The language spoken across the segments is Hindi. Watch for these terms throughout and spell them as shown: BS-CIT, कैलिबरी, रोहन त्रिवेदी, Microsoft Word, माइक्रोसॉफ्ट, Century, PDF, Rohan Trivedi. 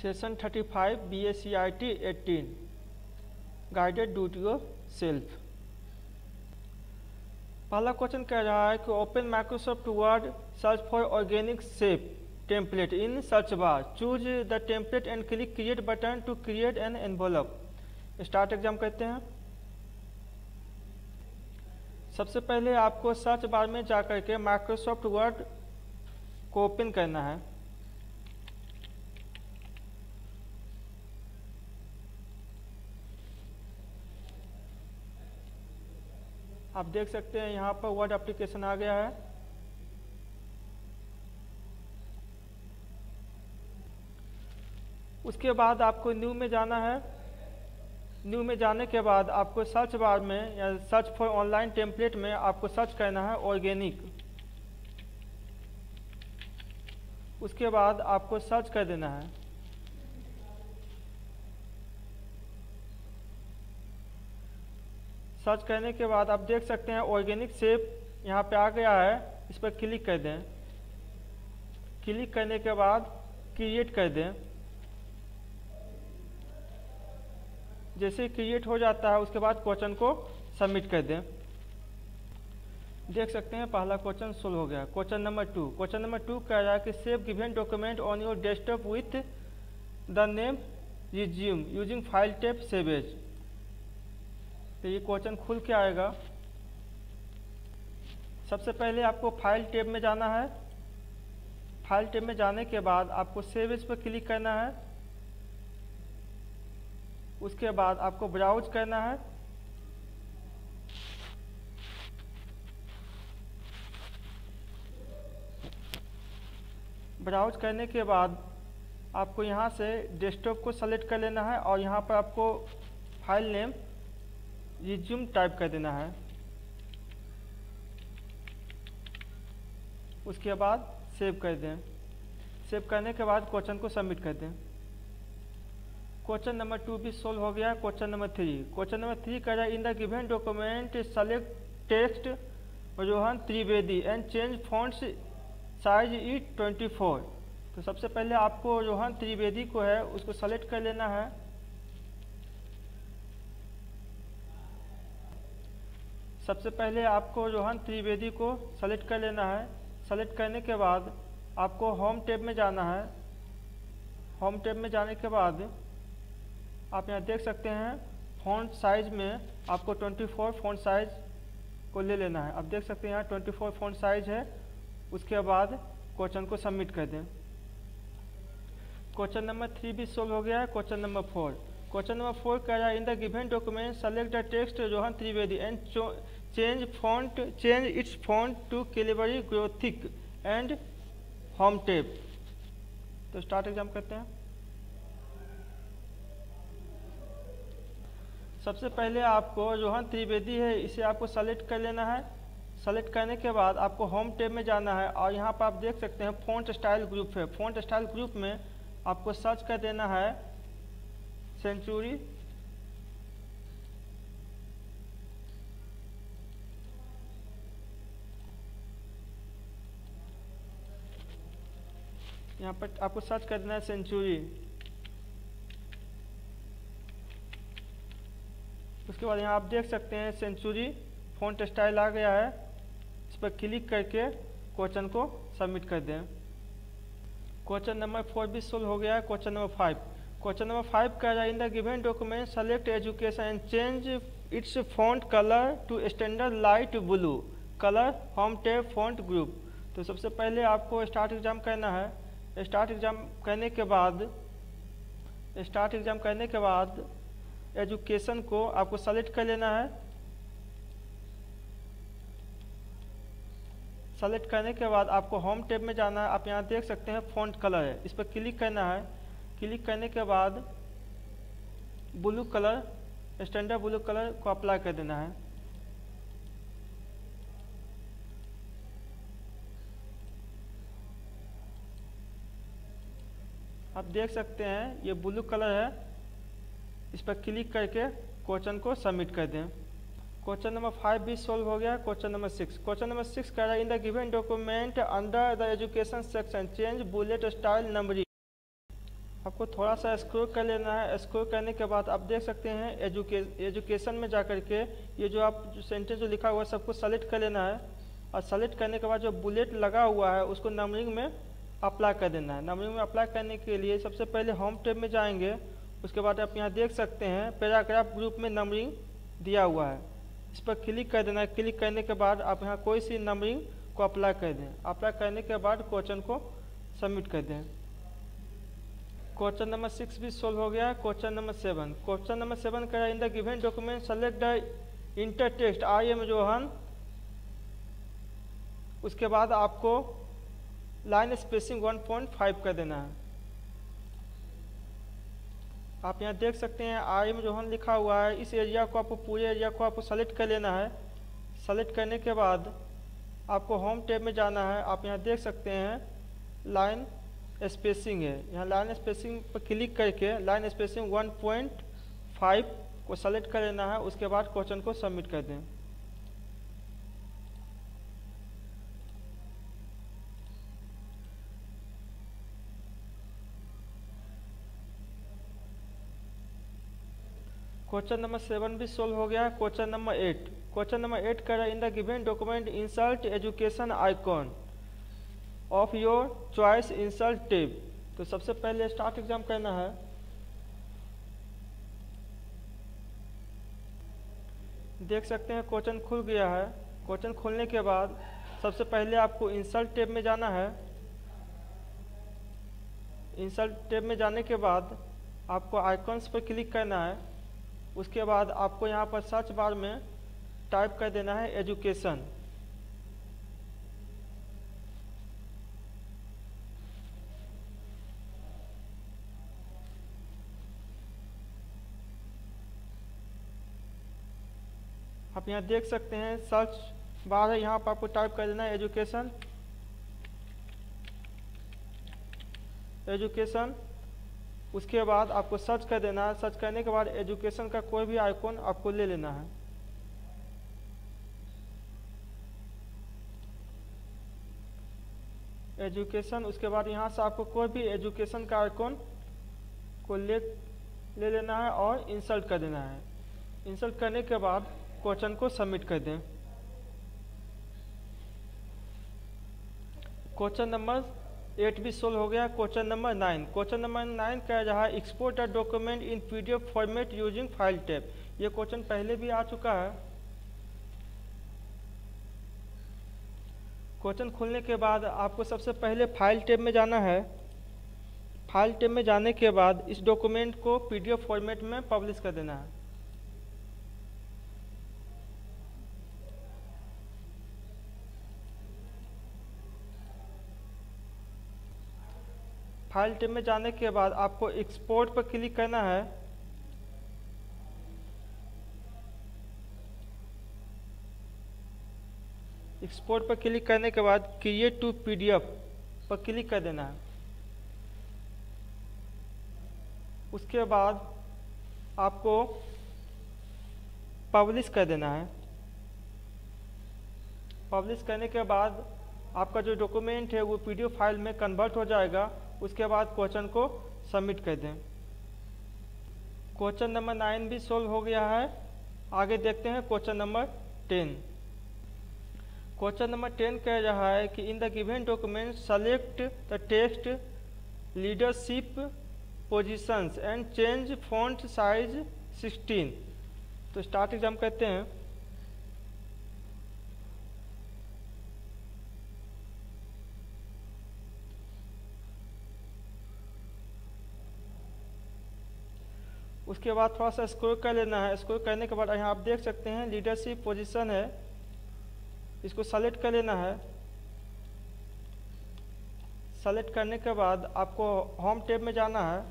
Session 35 BS-CIT 18 guided do to yourself. पहला क्वेश्चन कह रहा है कि open माइक्रोसॉफ्ट Word, search for organic shape template in search bar, choose the template and click create button to create an envelope. Start exam करते हैं। सबसे पहले आपको सर्च बार में जाकर के माइक्रोसॉफ्ट वर्ड को ओपन करना है। आप देख सकते हैं यहाँ पर वर्ड एप्लीकेशन आ गया है। उसके बाद आपको न्यू में जाना है। न्यू में जाने के बाद आपको सर्च बार में या सर्च फॉर ऑनलाइन टेम्पलेट में आपको सर्च करना है ऑर्गेनिक। उसके बाद आपको सर्च कर देना है। सर्च करने के बाद आप देख सकते हैं ऑर्गेनिक शेप यहाँ पे आ गया है, इस पर क्लिक कर दें। क्लिक करने के बाद क्रिएट कर दें। जैसे क्रिएट हो जाता है उसके बाद क्वेश्चन को सबमिट कर दें। देख सकते हैं पहला क्वेश्चन सोल्व हो गया। क्वेश्चन नंबर 2, क्वेश्चन नंबर 2 कह रहा है कि save given document on your desktop with the name resume using file tab save as. तो ये क्वेश्चन खुल के आएगा। सबसे पहले आपको फाइल टैब में जाना है। फाइल टैब में जाने के बाद आपको सेव एज पर क्लिक करना है। उसके बाद आपको ब्राउज करना है। ब्राउज करने के बाद आपको यहाँ से डेस्कटॉप को सेलेक्ट कर लेना है और यहाँ पर आपको फाइल नेम रिज्यूम टाइप कर देना है। उसके बाद सेव कर दें। सेव करने के बाद क्वेश्चन को सबमिट कर दें। क्वेश्चन नंबर 2 भी सोल्व हो गया। क्वेश्चन नंबर 3, क्वेश्चन नंबर 3 कह रहा है in the given document select text रोहन त्रिवेदी and change font size it 24। तो सबसे पहले आपको रोहन त्रिवेदी को है उसको सेलेक्ट कर लेना है। सबसे पहले आपको रोहन त्रिवेदी को सेलेक्ट कर लेना है। सेलेक्ट करने के बाद आपको होम टैब में जाना है। होम टैब में जाने के बाद आप यहाँ देख सकते हैं फ़ॉन्ट साइज़ में आपको 24 फ़ॉन्ट साइज़ को ले लेना है। आप देख सकते हैं यहाँ 24 फ़ॉन्ट साइज़ है। उसके बाद क्वेश्चन को सबमिट कर दें। क्वेश्चन नंबर 3 भी सोल्व हो गया है। क्वेश्चन नंबर 4, क्वेश्चन नंबर 4 कह रहा है in the given document select the text रोहन त्रिवेदी and change its font to कैलिबरी Gothic and home tab. तो स्टार्ट एग्जाम करते हैं। सबसे पहले आपको रोहन त्रिवेदी है इसे आपको सेलेक्ट कर लेना है। सेलेक्ट करने के बाद आपको होम टैब में जाना है और यहाँ पर आप देख सकते हैं फ़ॉन्ट स्टाइल ग्रुप है। फ़ॉन्ट स्टाइल ग्रुप में आपको सर्च कर देना है सेंचुरी। यहाँ पर आपको सर्च कर देना है सेंचुरी। उसके बाद यहाँ आप देख सकते हैं सेंचुरी फ़ॉन्ट स्टाइल आ गया है। इस पर क्लिक करके क्वेश्चन को सबमिट कर दें। क्वेश्चन नंबर 4 भी सोल्व हो गया है। क्वेश्चन नंबर 5, क्वेश्चन नंबर 5 कह रहा है in the given document select education and change its font colour to standard light blue colour home tab font group. तो सबसे पहले आपको स्टार्ट एग्जाम करना है। स्टार्ट एग्जाम करने के बाद एजुकेशन को आपको सेलेक्ट कर लेना है। सेलेक्ट करने के बाद आपको होम टैब में जाना है। आप यहाँ देख सकते हैं फ़ॉन्ट कलर है, इस पर क्लिक करना है। क्लिक करने के बाद blue colour standard blue colour को अप्लाई कर देना है। आप देख सकते हैं ये ब्लू कलर है। इस पर क्लिक करके क्वेश्चन को सबमिट कर दें। क्वेश्चन नंबर 5 भी सोल्व हो गया। क्वेश्चन नंबर 6, क्वेश्चन नंबर 6 कह रहा है in the given document under the education section change bullet style numbering. आपको थोड़ा सा स्क्रॉल कर लेना है। स्क्रॉल करने के बाद आप देख सकते हैं एजुकेशन में जा कर के ये जो आप जो सेंटेंस जो लिखा हुआ है सबको सेलेक्ट कर लेना है और सेलेक्ट करने के बाद जो बुलेट लगा हुआ है उसको नंबरिंग में अप्लाई कर देना है। नंबरिंग में अप्लाई करने के लिए सबसे पहले होम टैब में जाएंगे, उसके बाद आप यहाँ देख सकते हैं पैराग्राफ ग्रुप में नंबरिंग दिया हुआ है, इस पर क्लिक कर देना है। क्लिक करने के बाद आप यहाँ कोई सी नंबरिंग को अप्लाई कर दें। अप्लाई करने के बाद क्वेश्चन को सबमिट कर दें। क्वेश्चन नंबर 6 भी सोल्व हो गया। क्वेश्चन नंबर 7, क्वेश्चन नंबर 7 कह रहा है in the given document select the inter text I am Rohan. उसके बाद आपको लाइन स्पेसिंग 1.5 कर देना है। आप यहाँ देख सकते हैं आई एम रोहन लिखा हुआ है। इस एरिया को आपको पूरे एरिया को आपको सेलेक्ट कर लेना है। सेलेक्ट करने के बाद आपको होम टैब में जाना है। आप यहाँ देख सकते हैं लाइन स्पेसिंग है, यहाँ लाइन स्पेसिंग पर क्लिक करके लाइन स्पेसिंग 1.5 को सेलेक्ट कर लेना है। उसके बाद क्वेश्चन को सबमिट कर दें। क्वेश्चन नंबर 7 भी सोल्व हो गया। क्वेश्चन नंबर 8, क्वेश्चन नंबर 8 कह रहा है in the given document insert education icon of your choice insert tab. तो सबसे पहले स्टार्ट एग्जाम करना है। देख सकते हैं क्वेश्चन खुल गया है। क्वेश्चन खोलने के बाद सबसे पहले आपको इंसर्ट टैब में जाना है। इंसर्ट टैब में जाने के बाद आपको आइकॉन्स पर क्लिक करना है। उसके बाद आपको यहाँ पर सर्च बार में टाइप कर देना है एजुकेशन। आप यहाँ देख सकते हैं सर्च बार है, यहाँ पर आपको टाइप कर देना है एजुकेशन। एजुकेशन उसके बाद आपको सर्च कर देना है। सर्च करने के बाद एजुकेशन का कोई भी आइकॉन आपको ले लेना है। एजुकेशन उसके बाद यहाँ से आपको कोई भी एजुकेशन का आइकॉन को ले लेना है और इंसर्ट कर देना है। इंसर्ट करने के बाद क्वेश्चन को सबमिट कर दें। क्वेश्चन नंबर 8 भी सोल्व हो गया। क्वेश्चन नंबर 9, क्वेश्चन नंबर 9 कह रहा है export a document in PDF format using file tab. ये क्वेश्चन पहले भी आ चुका है। क्वेश्चन खोलने के बाद आपको सबसे पहले फाइल टैब में जाना है। फाइल टैब में जाने के बाद इस डॉक्यूमेंट को PDF फॉर्मेट में पब्लिश कर देना है। फाइल टैब में जाने के बाद आपको एक्सपोर्ट पर क्लिक करना है। एक्सपोर्ट पर क्लिक करने के बाद क्रिएट टू PDF पर क्लिक कर देना है। उसके बाद आपको पब्लिश कर देना है। पब्लिश करने के बाद आपका जो डॉक्यूमेंट है वो PDF फाइल में कन्वर्ट हो जाएगा। उसके बाद क्वेश्चन को सबमिट कर दें। क्वेश्चन नंबर 9 भी सोल्व हो गया है। आगे देखते हैं क्वेश्चन नंबर 10। क्वेश्चन नंबर 10 कह रहा है कि in the given document select the text leadership positions and change font size 16। तो स्टार्ट एग्जाम करते हैं। उसके बाद थोड़ा सा स्क्रॉल कर लेना है। स्क्रॉल करने के बाद यहाँ आप देख सकते हैं लीडरशिप पोजीशन है, इसको सेलेक्ट कर लेना है। सेलेक्ट करने के बाद आपको होम टैब में जाना है।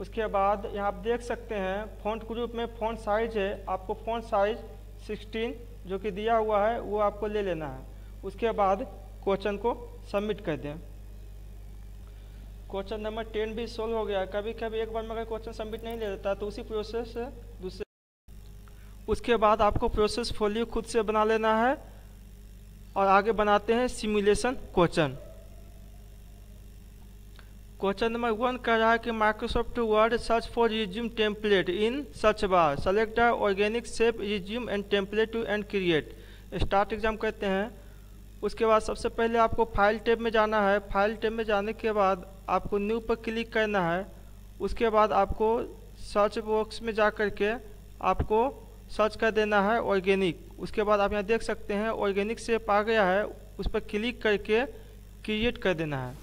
उसके बाद यहाँ आप देख सकते हैं फॉन्ट ग्रुप में फॉन्ट साइज है, आपको फॉन्ट साइज 16 जो कि दिया हुआ है वो आपको ले लेना है। उसके बाद क्वेश्चन को सबमिट कर दें। क्वेश्चन नंबर 10 भी सोल्व हो गया। कभी कभी एक बार में अगर क्वेश्चन सबमिट नहीं ले लेता तो उसी प्रोसेस से दूसरे उसके बाद आपको प्रोसेस फोलियो खुद से बना लेना है। और आगे बनाते हैं सिमुलेशन क्वेश्चन। क्वेश्चन नंबर 1 कह रहा है कि माइक्रोसॉफ्ट Word search for resume template in search bar, select the organic shape resume and template to and create. Start exam कहते हैं। उसके बाद सबसे पहले आपको फाइल टैब में जाना है। फाइल टैब में जाने के बाद आपको न्यू पर क्लिक करना है। उसके बाद आपको सर्च बॉक्स में जा कर के आपको सर्च कर देना है ऑर्गेनिक। उसके बाद आप यहाँ देख सकते हैं ऑर्गेनिक शेप आ गया है, उस पर क्लिक करके क्रिएट कर देना है।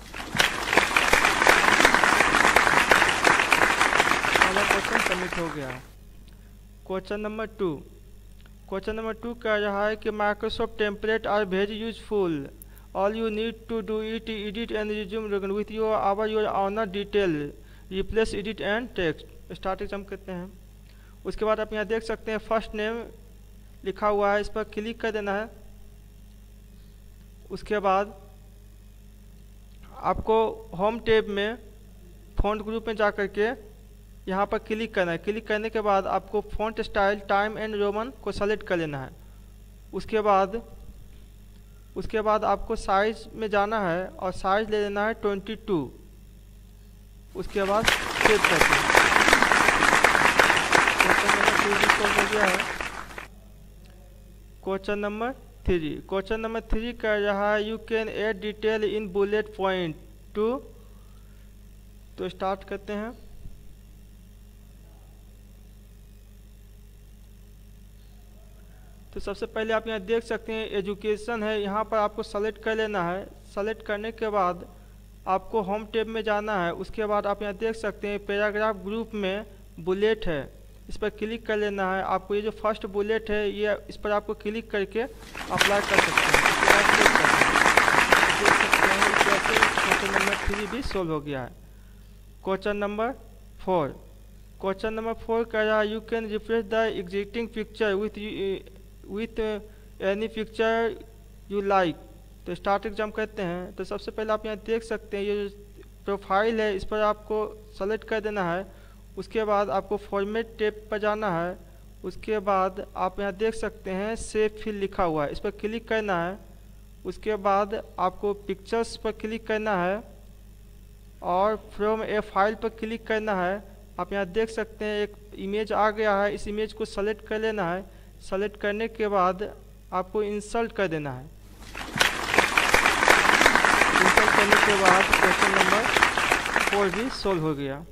पहला क्वेश्चन सबमिट हो गया। क्वेश्चन नंबर 2 कह रहा है कि माइक्रोसॉफ्ट template are very useful, all you need to do it edit and resume with your our your honour detail replace edit and text. Start exam करते हैं। उसके बाद आप यहाँ देख सकते हैं फर्स्ट नेम लिखा हुआ है, इस पर क्लिक कर देना है। उसके बाद आपको होम टैब में फॉन्ट ग्रुप में जा कर के यहाँ पर क्लिक करना है। क्लिक करने के बाद आपको font style time and Roman को सेलेक्ट कर लेना है। उसके बाद आपको साइज में जाना है और साइज ले लेना है 22। उसके बाद सेव करते हैं। क्वेश्चन नंबर 3 कह रहा है you can add detail in bullet point to. तो स्टार्ट करते हैं। तो सबसे पहले आप यहाँ देख सकते हैं एजुकेशन है, यहाँ पर आपको सेलेक्ट कर लेना है। सेलेक्ट करने के बाद आपको होम टैब में जाना है। उसके बाद आप यहाँ देख सकते हैं पैराग्राफ ग्रुप में बुलेट है, इस पर क्लिक कर लेना है। आपको ये जो फर्स्ट बुलेट है ये, इस पर आपको क्लिक करके अप्लाई कर सकते हैं। क्वेश्चन नंबर 3 भी सोल्व हो गया है। क्वेश्चन नंबर 4 कह रहा है you can replace the existing picture with any picture you like. तो स्टार्ट एग्जाम कहते हैं। तो सबसे पहले आप यहाँ देख सकते हैं ये जो प्रोफाइल है, इस पर आपको सेलेक्ट कर देना है। उसके बाद आपको फॉर्मेट टैब पर जाना है। उसके बाद आप यहाँ देख सकते हैं सेव फील्ड लिखा हुआ है, इस पर क्लिक करना है। उसके बाद आपको पिक्चर्स पर क्लिक करना है और फ्रॉम ए फाइल पर क्लिक करना है। आप यहाँ देख सकते हैं एक इमेज आ गया है, इस इमेज को सेलेक्ट कर लेना है। सेलेक्ट करने के बाद आपको इंसर्ट कर देना है। इंसर्ट करने के बाद क्वेश्चन नंबर 4 भी सोल्व हो गया।